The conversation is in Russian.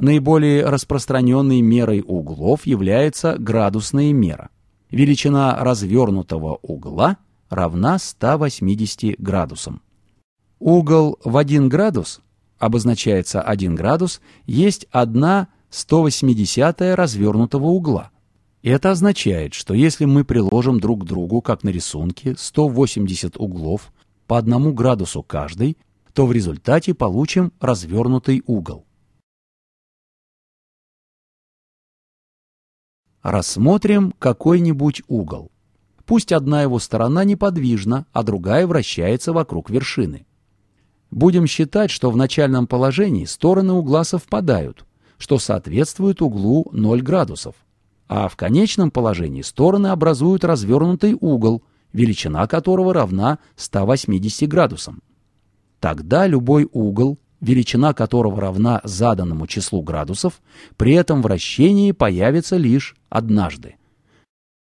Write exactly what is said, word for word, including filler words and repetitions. Наиболее распространенной мерой углов является градусная мера. Величина развернутого угла равна ста восьмидесяти градусам. Угол в один градус, обозначается один градус, есть одна сто восьмидесятая развернутого угла. Это означает, что если мы приложим друг к другу, как на рисунке, сто восемьдесят углов по одному градусу каждый, то в результате получим развернутый угол. Рассмотрим какой-нибудь угол. Пусть одна его сторона неподвижна, а другая вращается вокруг вершины. Будем считать, что в начальном положении стороны угла совпадают, что соответствует углу ноль градусов, а в конечном положении стороны образуют развернутый угол, величина которого равна ста восьмидесяти градусам. Тогда любой угол, величина которого равна заданному числу градусов, при этом вращении появится лишь однажды.